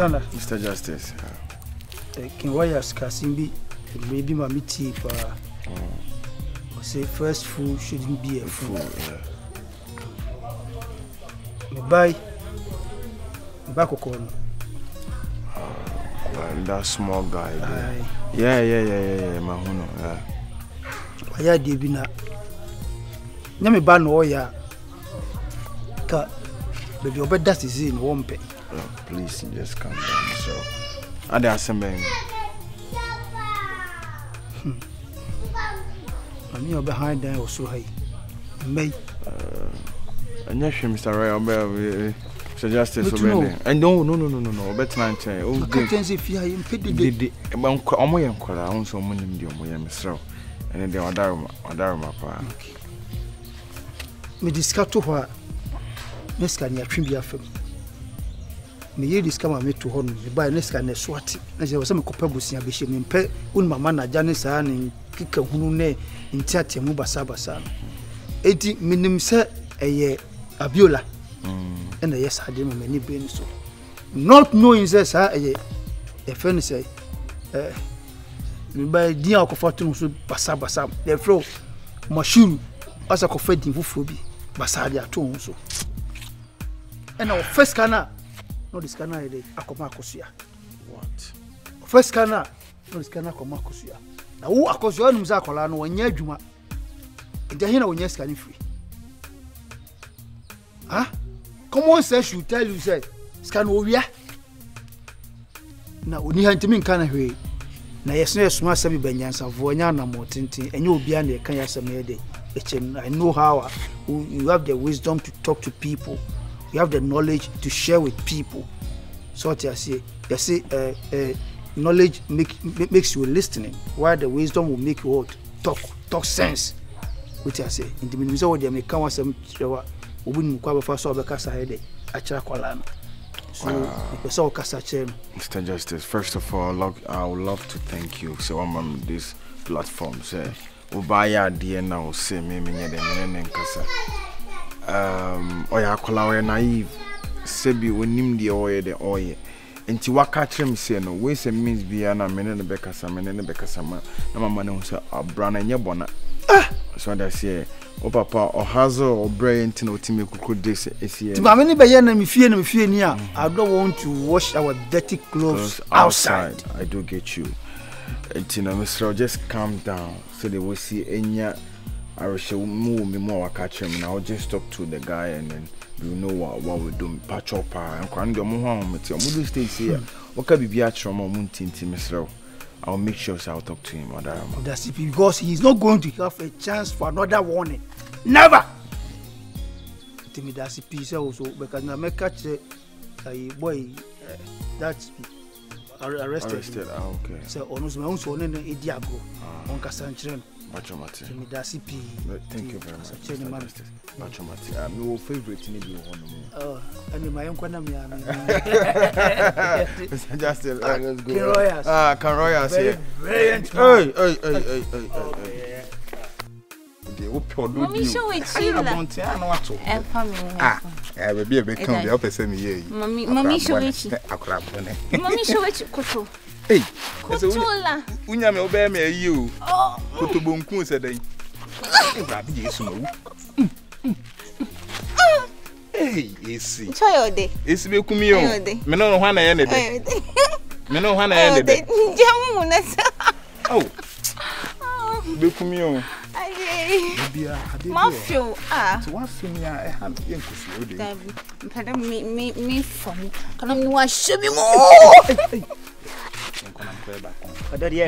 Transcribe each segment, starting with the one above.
Sana. Mr. Justice. Kinwaya Skasimbi, maybe my meeting for say first fool shouldn't be a fool. Bye. Bakokon. And that small guy there. Yeah, Mahuno. Why did you be na? Name ban oya. Ka baby, your bed dust is in Wompe. Please just calm down. So, I dare something. I'm here behind them also. Hey, me. And yes, Mr. Ray, I'm suggested already. And no. Bet man, change. Oh, change if you are impeded. The I'm going. I want some money. Mr. And then they order my pa. Me discuss to her. Me scan your trim biya film. Me ye discuss my me to her. Me buy me scan your swati. Na je wasa me kope busi ya bishi. Me pe un mama na jani saa ni kika hunune intia tiamu basa. Eti me nimse aye abiola. And yes, I didn't many brain so. Not knowing this, a friend say, by the alcohol should basa, therefore, machine as a coffee in Wufubi, Basadia too. And our first canna, no this canna, a comacosia. What? First canna, no this canna comacosia. Now, who are Cosuan Zacolano and Yajuma? And the Hina when you're scanning free. Huh? Common sense should tell you, say, Scanovia. Now, when you hunt him in Canaway, now yes, no smart savvy banyans of Voyana Mortinti, and you'll be under Kanyasa day. I know how you have the wisdom to talk to people, you have the knowledge to share with people. So, what I say, knowledge makes you listening, while the wisdom will make you talk sense. Which I say, in the middle of the American was some. We wouldn't cover for so Mr. Justice, first of all, I would love to thank you. So I'm on this platform. Say, Ubaya DNA, say, me, Oya Kola, naive. Sebi, we nim the oil, the oil. And Tiwaka Trim say, no, we say, means Biana, Menene Becasama, Namano, say, a brown and Yabona. So that's here. Oh, Papa, or Hazel, or Brian, Tino, Timmy, could this is here. Mammy Bayan and Mifian, near. I don't want to wash our dirty clothes outside. I do get you. Tina, Mr. Just calm down so they will see any. I shall move me more. I catch him and I'll just talk to the guy and then you know what we do. Patch up and Kwango Moham, Mateo, Mudu stays here. What can be a trauma, Muntin, Mr. I'll make sure I'll talk to him, Madam. That's it, because he's not going to have a chance for another warning. Never! Tell me that's it, also, because I may catch a boy that's arrested. Okay. So, almost my own son in Idiago, on Cassandra. Bachomati. Tell me that's it. Thank you very much. Bachomati. I'm your favorite in the world. Oh, and my uncle, Mr. Justin, let's go. Caroyas here. Hey. Mommy, show it to you. I will be a big company. Mommy, show it you. Mommy, show it you. Hey, Kutula. Unya me obey me you. Oh, Kutubunku said they. Hey, Isi. Choyode. Isi be kumio. Me no hwana ye ne de. Jamu na sa. Oh. Be kumio. Mafio ah. So what film ya e ha ye nkusuo de. Mpade me from. Kana me wa shebi mo. Hey,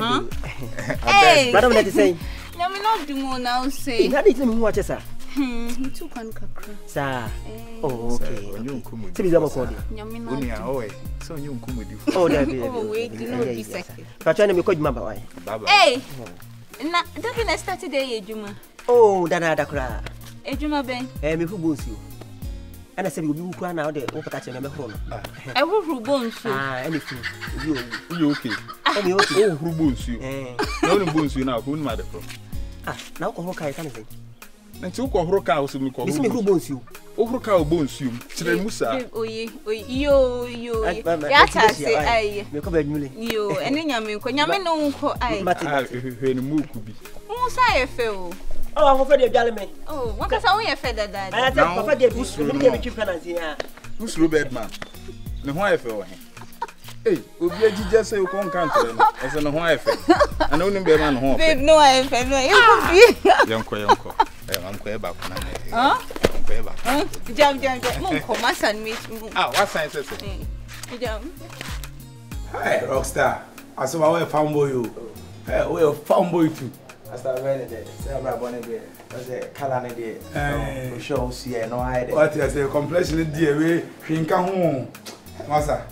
madam, let me say. Let me not do more now. Say, how did you watch, sir? He took on Kakra. Sir, oh, okay. Tell me the code. So you come with you. Oh, wait, you know this. But I never called you, Baba. Hey, now, don't you start today, Ejuma? Oh, Dana Dakra. Ejuma Ben. Hey, me who goes you? And I said, you will cry now. They will catch you. I will rebound you. Anything. You okay? Oh, rebound you. No rebound you now. Who made the problem? Now, come on, can you? And so, come on, can you? This is me rebound you. Overcow bones you, Tremusa. Oh, you, I come at you, and then I Oh, for the Oh, what is our feather that? I don't forget who's the Hey, we just say you can't count. As an wife, and only be man home. No, I feel no. Young, I'm quite back. Jam. Ah, what science is it? Jam. Hi, Rockstar. I saw our fumble you. Well, fumble you too. I started running there. I'm not born again. That's a color idea. For sure, see, I know I did. What is the complexion, dear? We think I'm home. Master.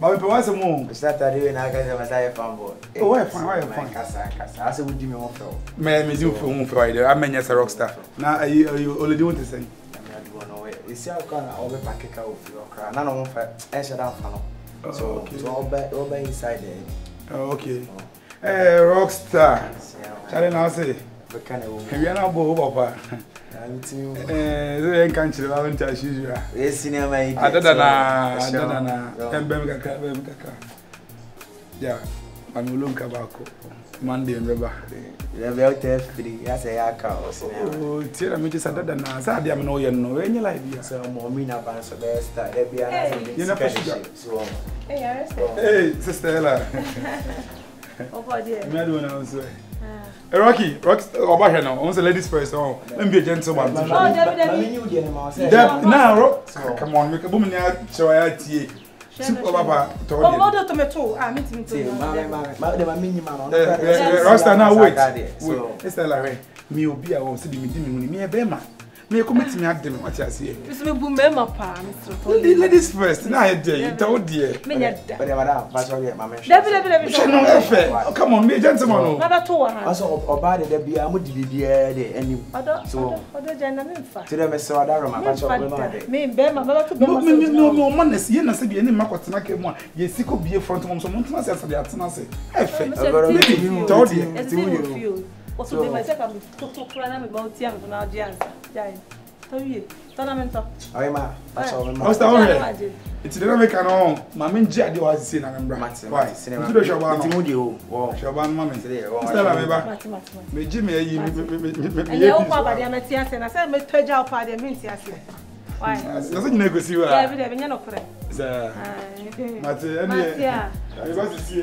But we want some more. We start doing our kind of entire fumble. Oh, why? Casa. I said, would you me off? Man, we do for Friday. I mean, yes, a rockstar. Now, you only do want to say? I'm not going away. You see, I'll come over back a cow with your crown. None of them answer that funnel. So, it's all over inside there. Okay. Hey, rockstar. Charlie, now say, but can you not go over? I can't you. Rocky, over here now. Once a ladies first, let me be a gentleman. Oh, Rock. Come on, make a woman show her tea. Soup over to order tomato. I meet me too. Rockstar, now wait. Estella, me will be a woman, me a bema. Me come at me at them what you say. Ladies first, now I dare you, told dear. Come on, me gentleman. I saw about it, be a So, to them, I saw that room. I shall be no money. You know, see any mark what snack one. Yes, it could be a front of someone to answer the answer. I think, told you. What's the matter? I'm talking about young to now, Jan. Tell you, tournament. It's the only canon. Mamma Jaddy was seen and Bramatz. Why? Shaban, Mamma, Stella, Jimmy, you know, Papa, the Amatias, and I said, but Pedro Padre Mincias. Why? Doesn't never see you. I have no friend. Matia, I was to see.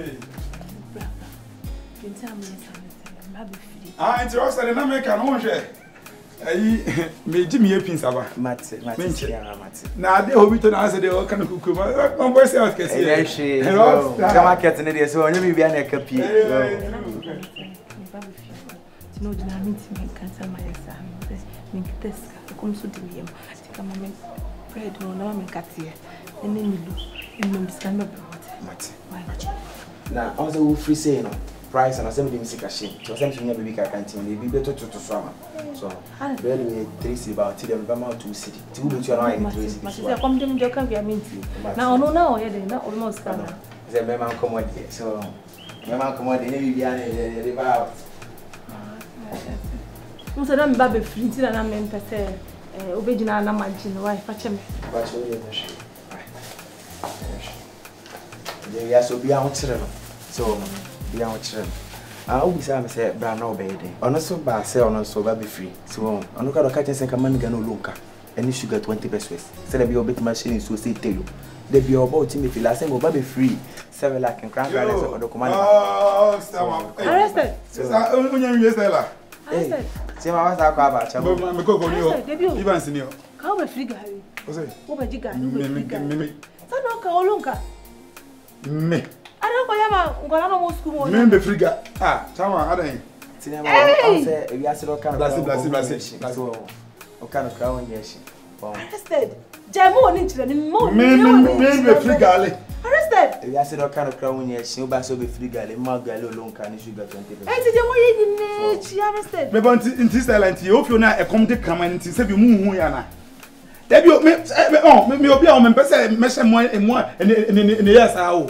Ah, it's Rockstar in America, no share. May Jimmy Pinsaba, Matty. Now they hope to answer the old kind of cuckoo. One voice else can say, she loves the market in India, so I may be an acapy. No, do not meet me, cancel my exam. Make this come to the name. Take a moment, bread, no, make at here, and then you lose, and then discover Matty. Now, also free say no. Price and assembly music machine. So something you baby can be better to swam. So very trace about them out to city. To go to another trace. Come them joker be minty. Now no here they not almost come. They be man come here. So be man come here they be an river out. We say them baby free till na men pete obejina na manjin wife acheme. But so you know she. They are so be out there. So young children. I always say, Brano baby. On so by sell on so baby free. So on look at the catches and command Gano Lunka, and you should get 20 pesos. Sell be your bit machine in Suicide Tail. They be about Timothy last time, baby free. 7 lakh and crown dollars or the command. Oh, stop. Arrested. Hey, see my wife, I'll go about. I'm going to go senior. How a free guy? What a jigger. Me. I don't know what I'm going to school. Ah, someone, I don't know. I say, if you ask what kind of crown, yes. Arrested. Jamon into the moon. Arrested. If you ask what kind of crown, yes, you'll be so be free galley, Margalo, long can issue that 20. I said, you need she arrested. Maybe in this island, you hope you're not a comedy command and save you moon. Maybe you'll be on my person, measure more and more, and in the years I owe.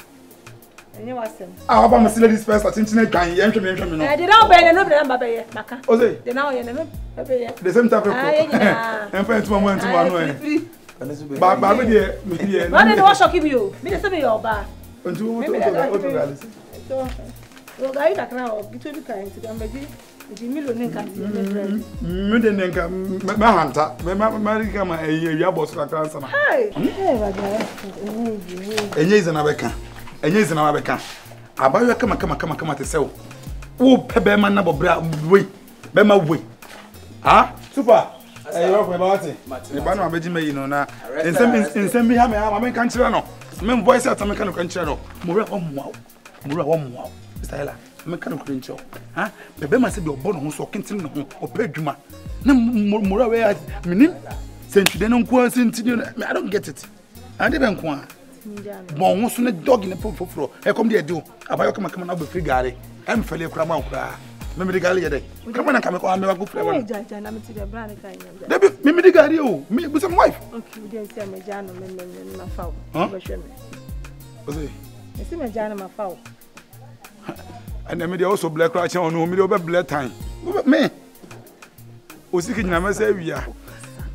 dog in the pool for I come there, do. I buy a common up with free galley. I'm fairly crammed. Mimidigari, come on, come on, go for a Mimidigari, me with some wife. Okay, didn't say my gentleman and my fowl. I see my gentleman fowl. And then also black ratchet on whom you over blood time. Me was seeking my savior.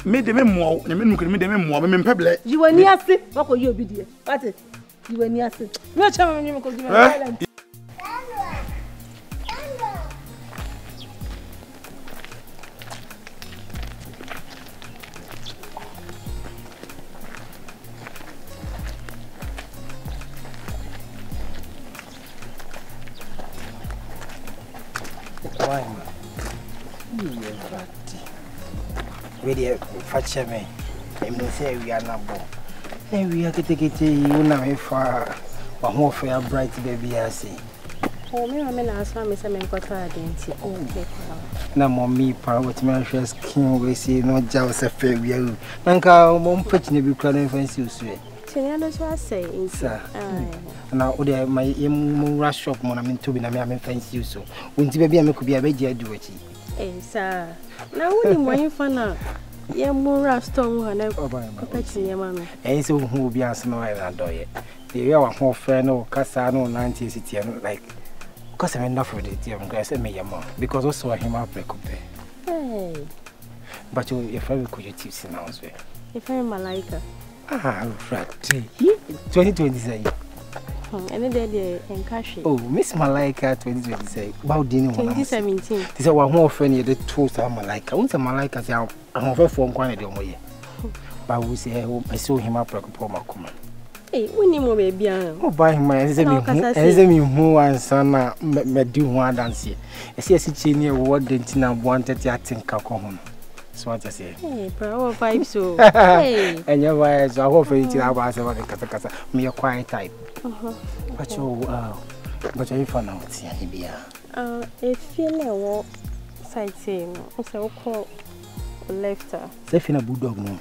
Made the memoir, the men could meet the memoir, women public. You were near sick, what will you be dear? But you were near sick. No time you could do. Me, and they say we are not born. Then we are getting it, you know, far or more fair, bright baby. I see. Oh, me, I mean, I saw Miss Amanda. Oh, no more me, power with my skin. We see no jealous affair. We are Nanka, mom, pitching every crowd fancy you say. That's what I say, sir. Now, my rush shop, when I'm in two, and I'm fancy you so. Wouldn't you be able to be a baby? I do it, sir. Now, when you find out. Yeah, more and who be as no and doy. They are more friend or Cassano 1960 and like because I'm enough with it, young guys, and me a mom because also him up break up there. But you, if I could you tips in house, if I'm a liker, ah, right, 2027. And then they encash. Oh, Miss Malaika 2027. About dinner 2017. This is our more friend, the two time Malaika. Once a Malaika, I'm over for one day. But we say, I saw him up like a poor Macuma. Hey, we need more baby. Oh, by my enemy, who and son, do one dance. I see a senior word, Dentina wanted to act in Cacom. So what I say? Hey, bro, five so. And your wives are over 18 hours about the Catacasa. Me a quiet type. But you found out, Sibia. If you know what side team, also call left her. Sefina Bulldog, no.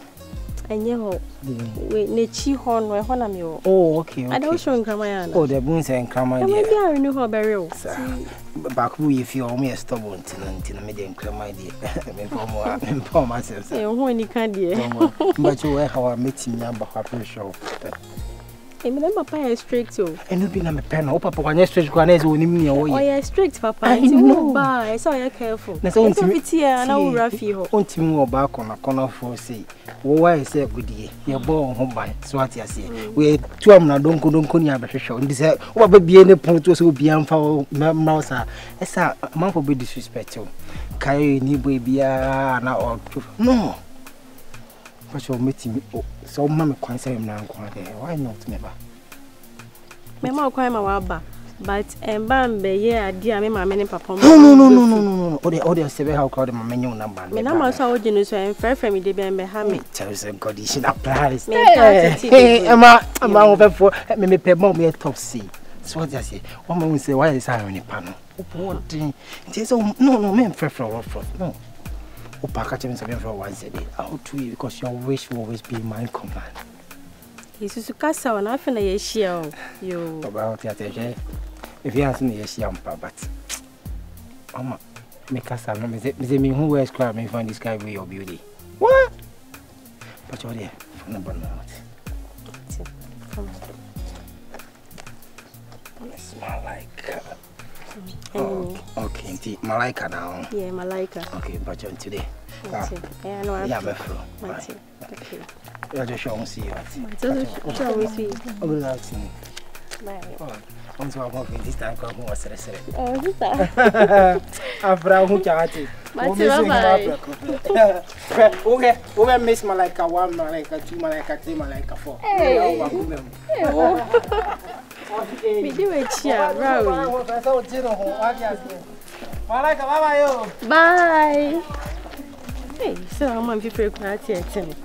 And you wait, Nichi Horn, where Honamio. Oh, okay. I don't show in Cramayana. Oh, the boons and Cramayana. Maybe I knew her burial. Back who if you are me a stubborn tenant in a medium Cramay, dear. Inform myself. When you can't, dear. But you were our meeting number, happy show. Remember, Papa is strict too. And you been a pen, or Papa, when you stretch grannies will name me away. Oh, you're strict, Papa. I know, but I saw you careful. That's only here, and I will rough you. Only more back on a corner for say, why is a good year? You're born home by, so what you say. We two am not don't go don't call your profession. This is what be any point to be unfound mouse. It's a month of be disrespectful. Carry new baby, and all truth. No. But you're meeting me. So, Mamma, concern now. Why not, never? Mamma, cry my wabba. But, and Bambe, yeah, dear, me, my many papa. No. Or the audience, several how crowded my menu number. My number is how generous and fair for me, they bear me. Tells and condition applies. Hey, am I over for me, pay more me a top sea. So, what I say, one man will say, why is I on a panel? Oh, no, men, fair for no. Package for once a day. I'll do it because your wish will always be my command. Jesus Casa and I finna a shell. You about your day. If you ask me a sham, but Mamma, make us a number. They mean who wears crab and find this guy with your beauty. What? But you're there from the bottom out. Malaika. Oh, okay, Malaika now. Yeah, Malaika. Okay, but you're today. Yeah, no, I'm not sure. Okay. I'll just show you. Bye. Hey, so I'm going to be prepared to attend.